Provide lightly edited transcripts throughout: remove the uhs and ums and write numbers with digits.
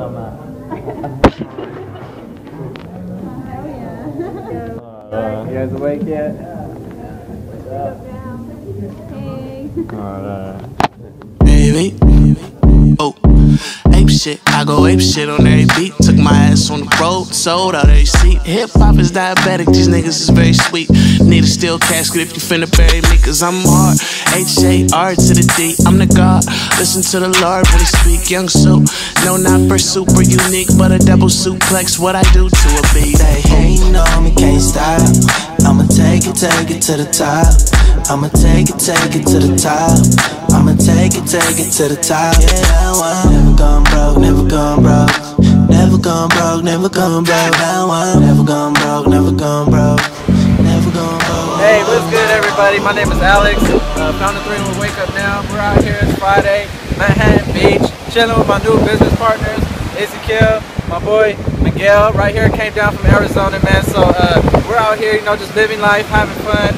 You guys awake yet? Baby, oh, ape shit. I go ape shit on every beat. Took my ass on the road, sold out every seat. Hip hop is diabetic, these niggas is very sweet. Need a steel casket if you finna bury me, cause I'm hard. H-A-R to the D, I'm the God. Listen to the Lord when he speak. Young soup, no, not for super unique, but a double suplex. What I do to a beat. They ain't no, me can't stop. I'ma take it to the top. I'ma take it to the top. I'ma take it to the top. Yeah, I'm never gone broke, never gone broke. Never gone broke, never gone broke. Now I'm never gone broke, never gone broke. Never gone broke. Hey, what's good, everybody? My name is Alex. Founder 3 with Wake Up Now. We're out here, it's Friday, Manhattan Beach, chilling with my new business partners, Ezequiel, my boy Miguel, right here. Came down from Arizona, man. So we're out here, you know, just living life, having fun.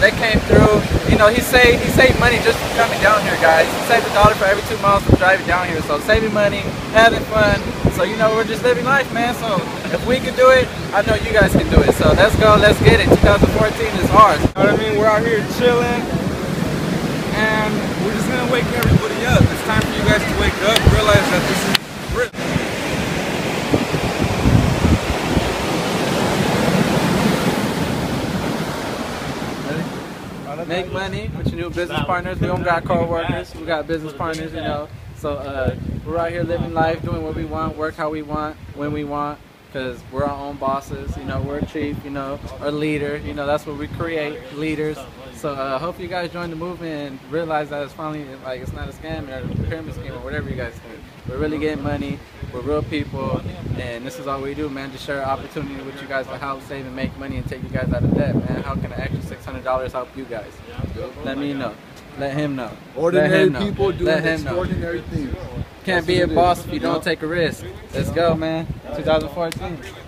They came through, you know. He saved money just from coming down here, guys. He saved $1 for every 2 miles from driving down here. So saving money, having fun. So you know, we're just living life, man. So if we can do it, I know you guys can do it. So let's go, let's get it. 2014 is ours. You know what I mean? We're out here chilling, and we're just gonna wake everybody up. It's time for you guys to wake up, realize that this is real. Make money with your new business partners. We don't got co-workers, we got business partners, you know. So we're out here living life, doing what we want, work how we want, when we want, because we're our own bosses, you know. We're a chief, you know, or leader, you know. That's what we create, leaders. So hope you guys join the movement and realize that it's finally, like, it's not a scam or a pyramid scheme or whatever you guys think. We're really getting money, we're real people, and this is all we do, man. Just share opportunity with you guys to help save and make money and take you guys out of debt, man. How can an extra $600 help you guys? Let me know. Let him know. Ordinary people doing extraordinary things. Can't be a boss if you don't take a risk. Let's go, man. 2014.